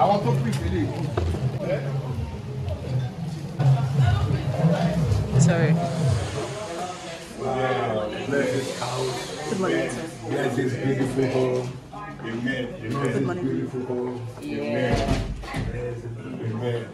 I want to pick the lid. Sorry. Wow, bless this house. Good morning, sir. Bless this beautiful home. Amen. Amen. Beautiful home. Amen. Amen. Amen.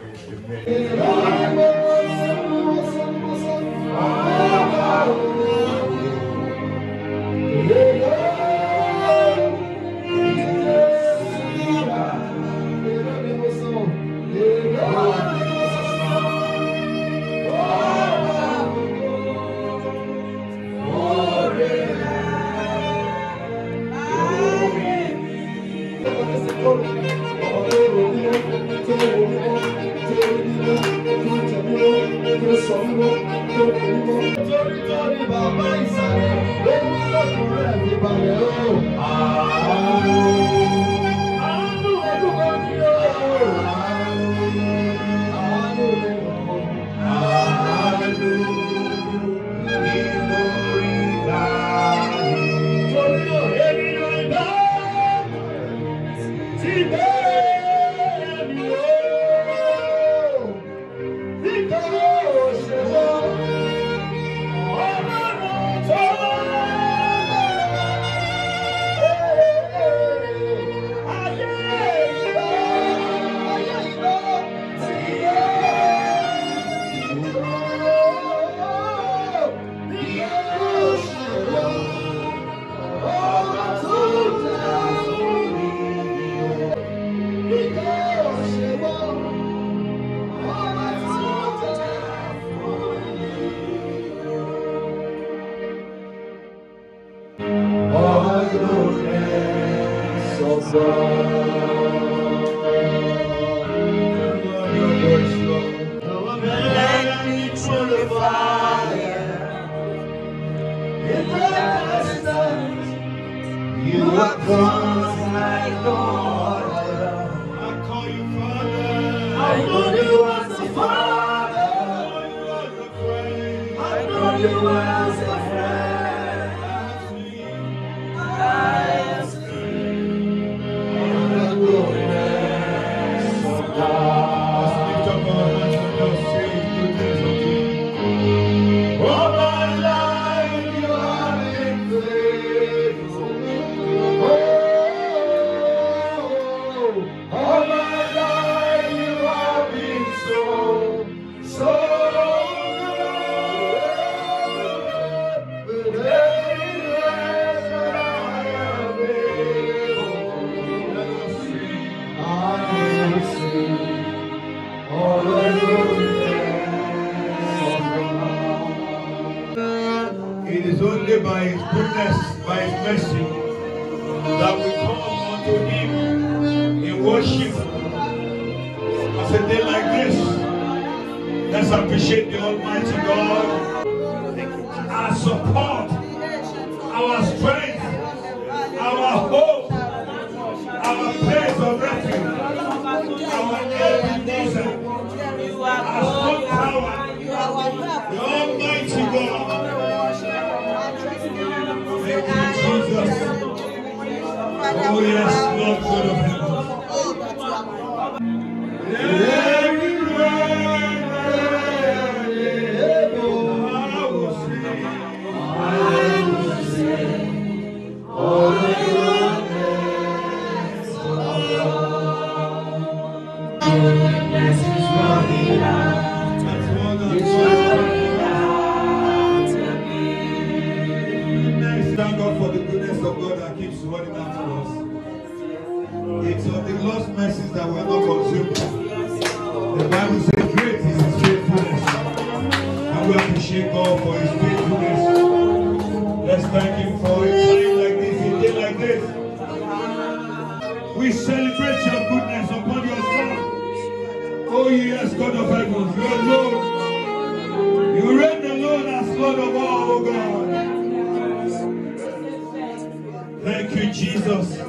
Jesus.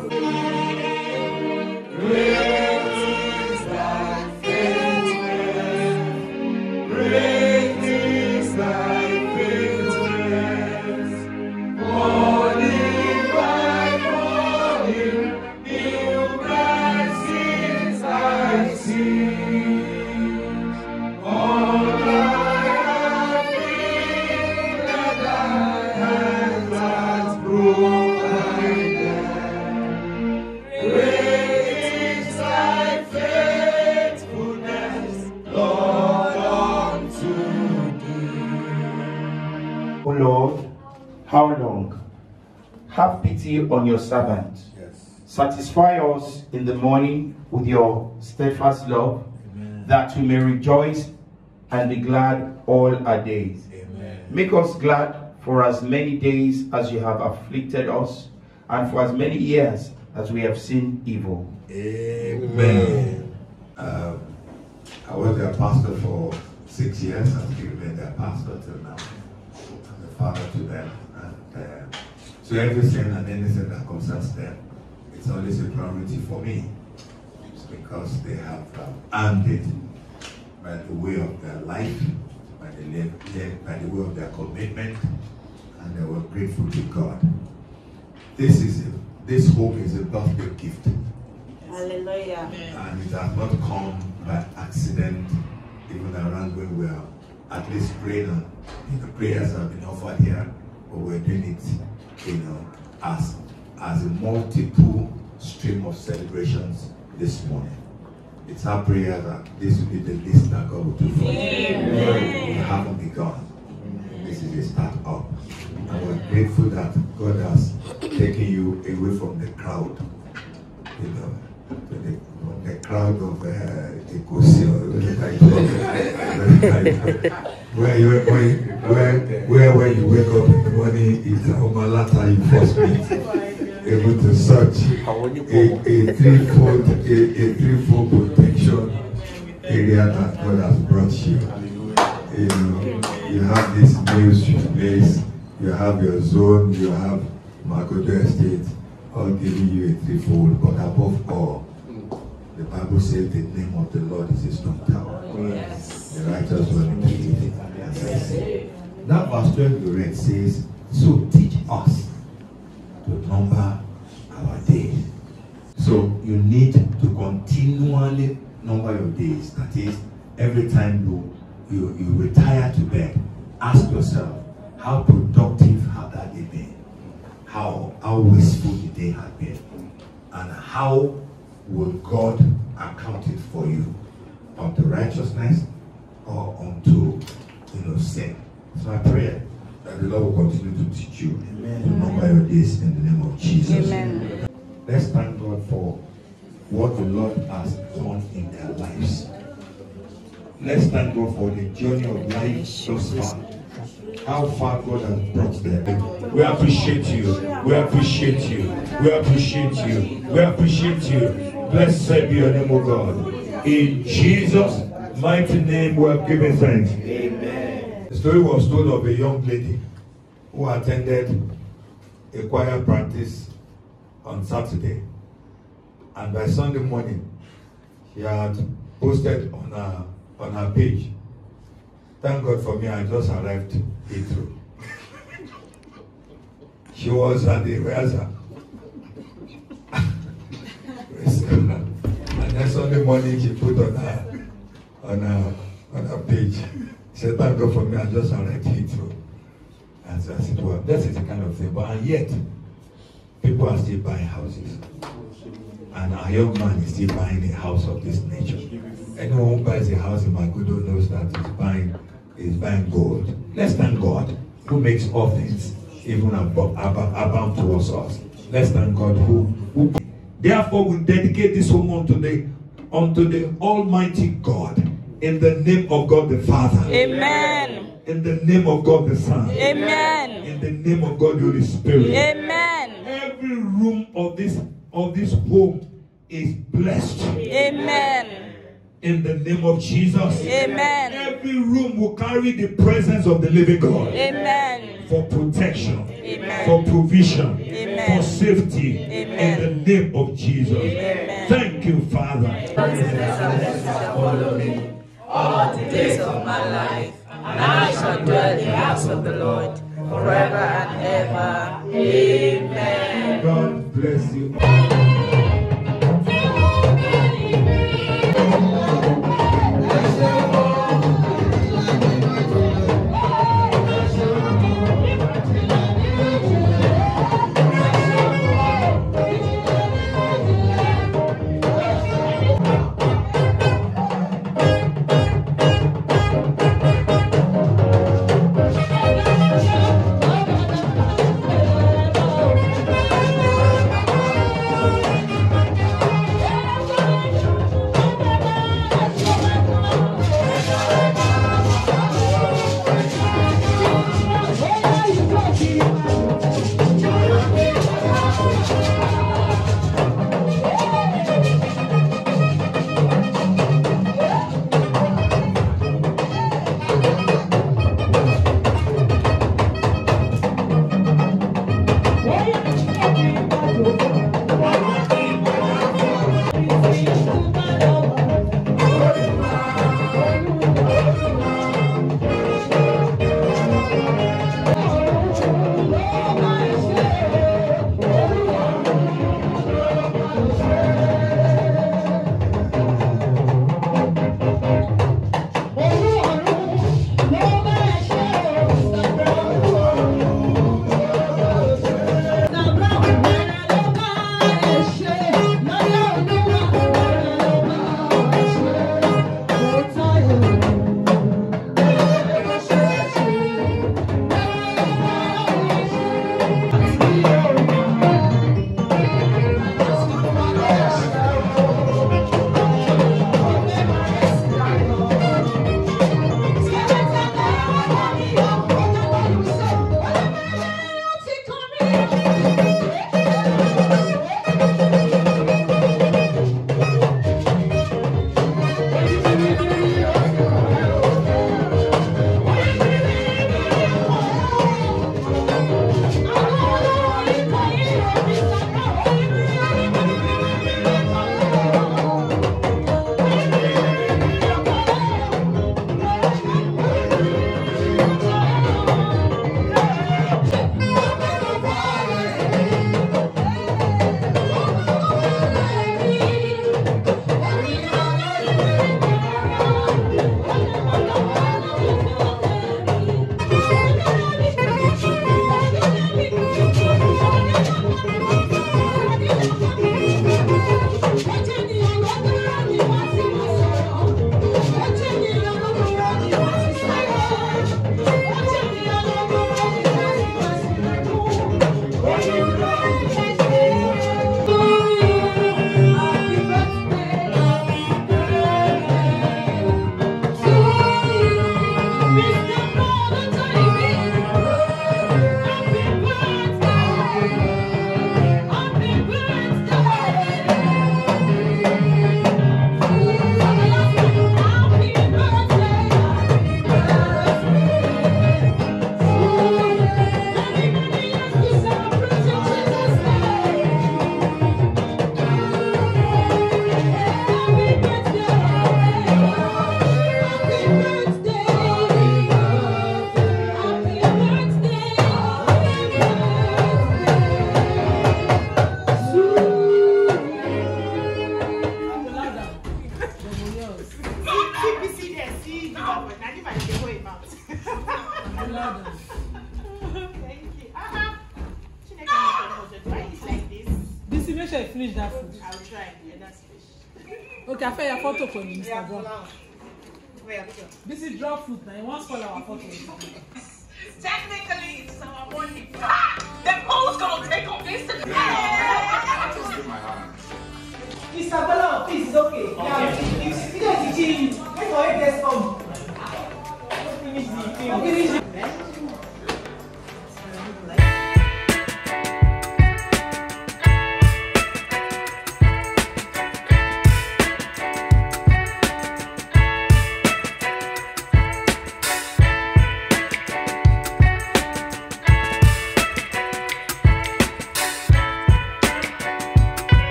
how long? Have pity on your servant. Yes. Satisfy us in the morning with your steadfast love, amen, that we may rejoice and be glad all our days. Amen. Make us glad for as many days as you have afflicted us, and for as many years as we have seen evil. Amen. I was their pastor for 6 years. I still remain their pastor till now. I'm the father to them. And so everything and anything that concerns them, it's always a priority for me. It's because they have earned it by the way of their life, by the way of their commitment, and they were grateful to God. This home is a birthday gift. Hallelujah. And it has not come by accident, even around when we are at least praying, and the prayers have been offered here, but we're doing it, you know, as a multiple stream of celebrations this morning. It's our prayer that this will be the least that God will do for us. We haven't begun. This is a start up. And we're grateful that God has taken you away from the crowd, you know, from the crowd of where you wake up in the morning is Omolata, you first meet. Able to search a threefold protection area that God has brought you. You know, you have this new place, you have your zone, you have Makoto Estate, all giving you a threefold. But above all, the Bible says the name of the Lord is a strong tower. Yes. The righteous one is it. That verse 12 you read says, so teach us to number our days. So you need to continually number your days. That is, every time you retire to bed, ask yourself, how productive have that day been? How wasteful the day has been? And how will God account it for you? Unto righteousness or unto, you know, sin? It's my prayer that the Lord will continue to teach you. Amen. To number your days in the name of Jesus. Amen. Let's thank God for what the Lord has done in their lives. Let's thank God for the journey of life so far. How far God has brought them. We appreciate you. We appreciate you. We appreciate you. We appreciate you. Blessed be your name, O God. In Jesus' mighty name we have given thanks. Amen. The story was told of a young lady who attended a choir practice on Saturday, and by Sunday morning she had posted on her page, "Thank God for me, I just arrived Heathrow." She was at the rehearsal. And then Sunday morning she put on her page, she said, "Thank God for me, I just arrived Heathrow." And so I said, well, that is the kind of thing. But and yet, people are still buying houses. And our young man is still buying a house of this nature. Anyone who buys a house in Makoto knows that he's buying gold. Let's thank God who makes all things even abound towards us. Let's thank God who therefore we dedicate this home unto the Almighty God. In the name of God the Father. Amen. In the name of God the Son. Amen. In the name of God the Holy Spirit. Amen. Every room of this home is blessed. Amen. In the name of Jesus. Amen. Every room will carry the presence of the living God. Amen. For protection. Amen. For provision. Amen. For safety. Amen. In the name of Jesus. Amen. Thank you, Father. Amen. All the days of my life, and I shall dwell in the house of the Lord forever and ever. Amen. God bless you. out. I love them. Thank you. Why is like this? This is make sure you finish that food. I'll try. Yeah, that's fish. Okay, I found your photo for you, Mr. Yeah, Brown. Where? This is drop food now. You want to follow our photo. Technically, it's our money. The post gonna take off this. Just give my hand. Mr. Brown, please, it's okay. Yeah, you guys, you. Wait for it, let's come. Finish the thing.